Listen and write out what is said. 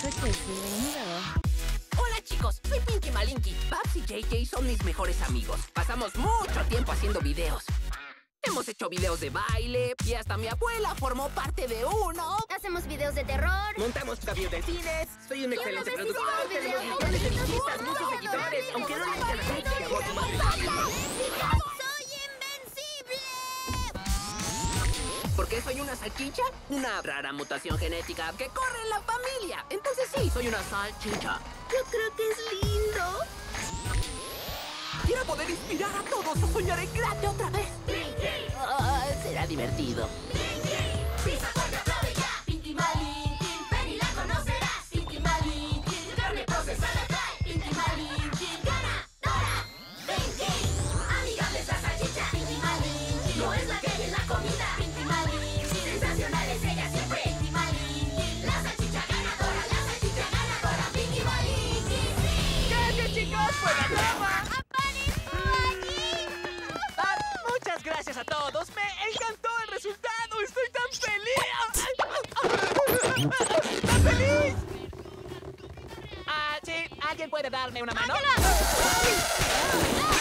pienso que sí vengo. Hola chicos, soy Pinky Malinky. Babs y JJ son mis mejores amigos. Pasamos mucho tiempo haciendo videos. Hemos hecho videos de baile y hasta mi abuela formó parte de uno. Hacemos videos de terror. Montamos cines. Soy un excelente productor. Tenemos millones de visitas, muchos seguidores. Aunque no les conozcan. ¿Por qué soy una salchicha? Una rara mutación genética que corre en la familia. Entonces sí, soy una salchicha. Yo creo que es lindo. Quiero poder inspirar a todos a soñar en grande otra vez. ¡Pinky! Oh, será divertido. ¡Pinky! ¡Pisa por la playa! ¡Pinky Malinky! ¡Ven y la conocerás! ¡Pinky Malinky! ¡Carne procesada trae! ¡Pinky Malinky! ¡Ganadora! ¡Pinky! ¡Amiga de esa salchicha! ¡Pinky Malinky! ¡No es la que hay en la comida! ¡Pinky Malinky! ¡Sensacional es ella siempre! ¡Pinky Malinky! ¡La salchicha ganadora! ¡Pinky Malinky! ¡Sí! ¡Gracias, chicos! ¡Buena broma! Gracias a todos, me encantó el resultado, estoy tan feliz. ¡Tan feliz! Ah, sí, ¿alguien puede darme una mano? ¡Ángela!